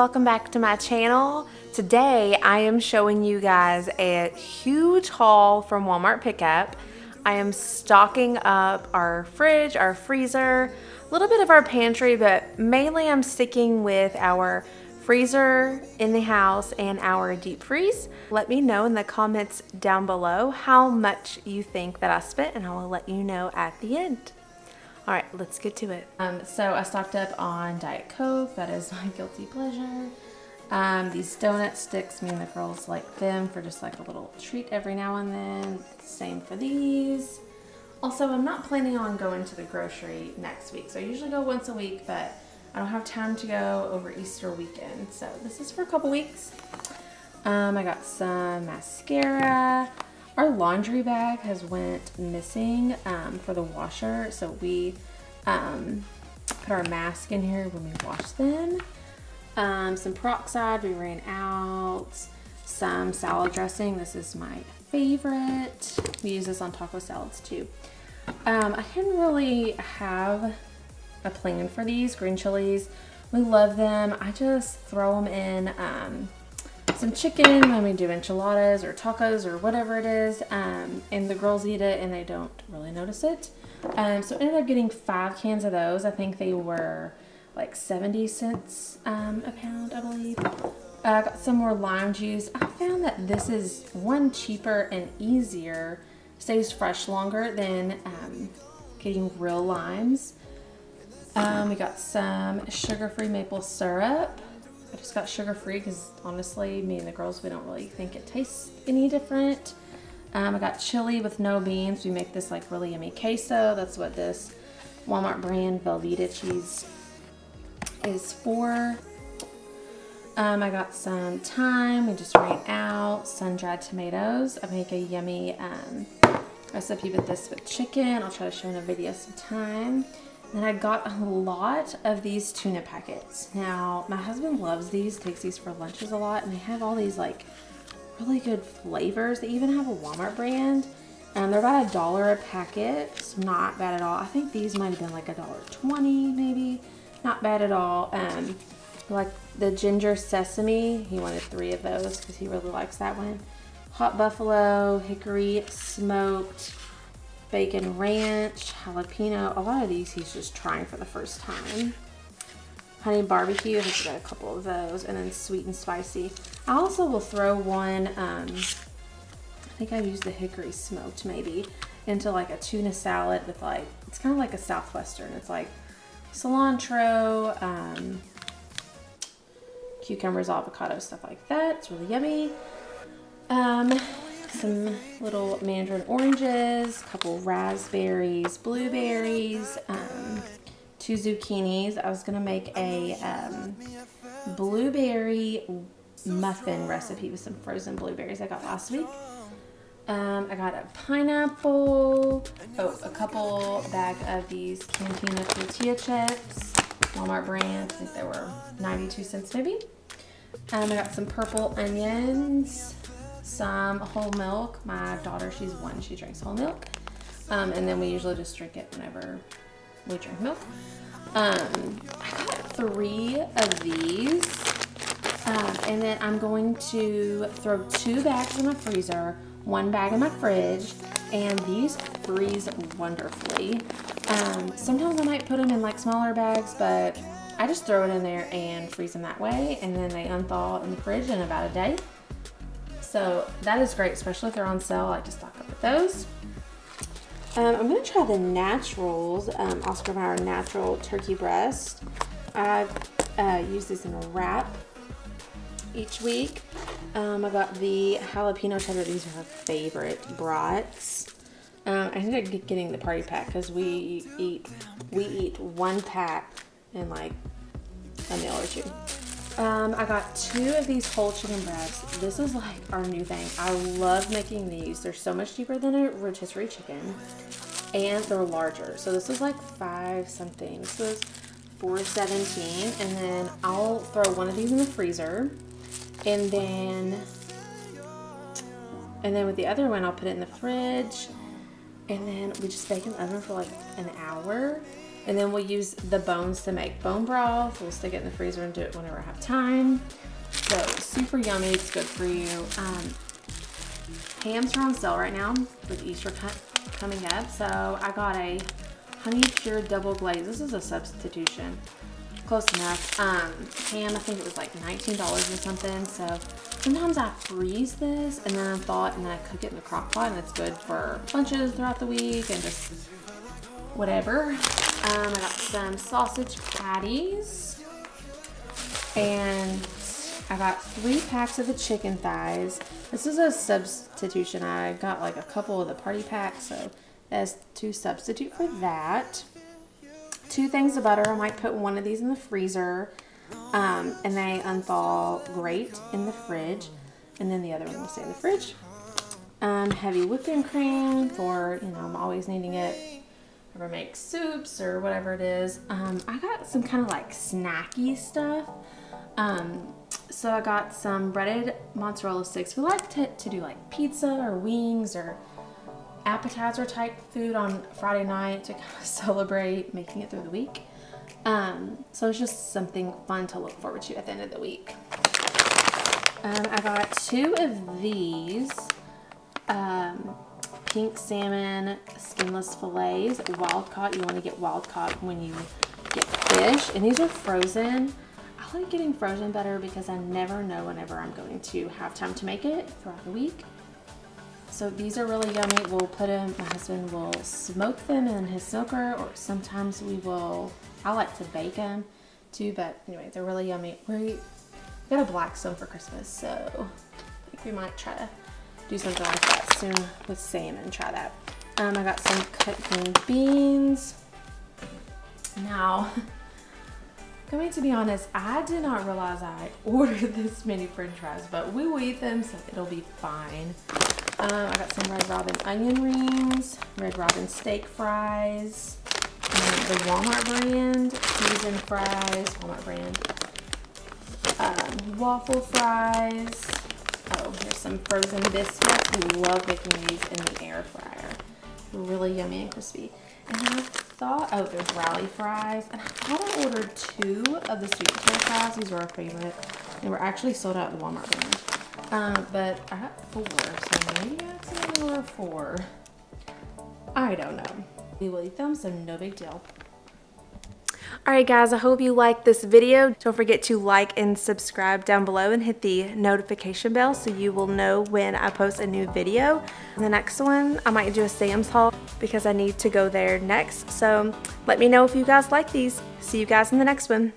Welcome back to my channel. Today I am showing you guys a huge haul from Walmart pickup. I am stocking up our fridge, our freezer, a little bit of our pantry, but mainly I'm sticking with our freezer in the house and our deep freeze. Let me know in the comments down below how much you think that I spent, and I will let you know at the end. All right, let's get to it. So I stocked up on Diet Coke. That is my guilty pleasure. These donut sticks, me and the girls like them for just like a little treat every now and then. Same for these. Also, I'm not planning on going to the grocery next week. So I usually go once a week, but I don't have time to go over Easter weekend. So this is for a couple weeks. I got some mascara. Our laundry bag has went missing for the washer, so we put our mask in here when we wash them. Some peroxide, we ran out. Some salad dressing, this is my favorite. We use this on taco salads too. I didn't really have a plan for these green chilies. We love them. I just throw them in some chicken when we do enchiladas or tacos or whatever it is, and the girls eat it and they don't really notice it. So I ended up getting 5 cans of those. I think they were like 70 cents a pound, I believe. I got some more lime juice. I found that this is one cheaper and easier, stays fresh longer than getting real limes. We got some sugar-free maple syrup. I just got sugar-free because honestly, me and the girls, we don't really think it tastes any different. I got chili with no beans. We make this like really yummy queso. That's what this Walmart brand Velveeta cheese is for. I got some thyme. We just ran out. Sun-dried tomatoes. I make a yummy recipe with this with chicken. I'll try to show in a video sometime. And I got a lot of these tuna packets. Now, my husband loves these, takes these for lunches a lot, and they have all these like really good flavors. They even have a Walmart brand, and they're about $1 a packet. It's not bad at all. I think these might have been like $1.20 maybe. Not bad at all. Like the ginger sesame, he wanted 3 of those because he really likes that one. Hot buffalo, hickory, smoked, bacon ranch, jalapeno. A lot of these he's just trying for the first time. Honey barbecue, I just got a couple of those. And then sweet and spicy. I also will throw one, I think I used the hickory smoked maybe, into like a tuna salad with like, it's kind of like a Southwestern. It's like cilantro, cucumbers, avocado, stuff like that. It's really yummy. Some little mandarin oranges, a couple raspberries, blueberries, 2 zucchinis. I was gonna make a blueberry muffin recipe with some frozen blueberries I got last week. I got a pineapple, a couple bag of these Cantina tortilla chips, Walmart brand. I think they were 92 cents maybe. I got some purple onions, some whole milk. My daughter, she's 1, she drinks whole milk, and then we usually just drink it whenever we drink milk. I got 3 of these, and then I'm going to throw 2 bags in my freezer, 1 bag in my fridge, and these freeze wonderfully. Sometimes I might put them in like smaller bags, but I just throw it in there and freeze them that way, and then they unthaw in the fridge in about a day. So that is great, especially if they're on sale. I like to stock up with those. I'm gonna try the Naturals, Oscar Mayer Natural Turkey Breast. I use this in a wrap each week. I got the jalapeno cheddar. These are her favorite brats. I ended up getting the party pack because we eat 1 pack in like a meal or 2. I got 2 of these whole chicken breasts. This is like our new thing. I love making these. They're so much cheaper than a rotisserie chicken, and they're larger. So this was like 5 something. This was $4.17, and then I'll throw 1 of these in the freezer, and then with the other one I'll put it in the fridge, and then we just bake in the oven for like an hour. And then we'll use the bones to make bone broth. We'll stick it in the freezer and do it whenever I have time. So super yummy, it's good for you. Hams are on sale right now with Easter coming up. So I got a honey cured double glaze. This is a substitution, close enough. Ham, I think it was like $19 or something. So sometimes I freeze this and then I thaw it and then I cook it in the crock pot, and it's good for lunches throughout the week and just whatever. I got some sausage patties, and I got 3 packs of the chicken thighs. This is a substitution. I got like a couple of the party packs, so that's to substitute for that. 2 things of butter. I might put 1 of these in the freezer, and they unthaw great in the fridge, and then the other one will stay in the fridge. Heavy whipping cream for, you know, I'm always needing it. Or make soups or whatever it is. I got some kind of like snacky stuff. So I got some breaded mozzarella sticks. We like to do like pizza or wings or appetizer type food on Friday night to kind of celebrate making it through the week. So it's just something fun to look forward to at the end of the week. I got 2 of these. Pink salmon skinless fillets, wild caught. You want to get wild caught when you get fish, and these are frozen. I like getting frozen better because I never know whenever I'm going to have time to make it throughout the week. So these are really yummy. We'll put them, my husband will smoke them in his smoker, or sometimes we will, I like to bake them too, but anyway, they're really yummy. We got a Blackstone for Christmas, so I think we might try to do something like that soon with salmon, try that. I got some cut green beans. Now, going to be honest, I did not realize I ordered this many french fries, but we will eat them, so it'll be fine. I got some Red Robin onion rings, Red Robin steak fries, the Walmart brand seasoned fries, Walmart brand waffle fries. Oh, here's some frozen biscuits. We love making these in the air fryer. Really yummy and crispy. And I thought, oh, there's Rally fries. And I thought I ordered 2 of the sweet potato fries. These were our favorite. They were actually sold out at the Walmart brand. But I got 4, so maybe I accidentally ordered 4. I don't know. We will eat them, so no big deal. Alright guys, I hope you liked this video. Don't forget to like and subscribe down below and hit the notification bell so you will know when I post a new video. The next one, I might do a Sam's haul because I need to go there next. So let me know if you guys like these. See you guys in the next one.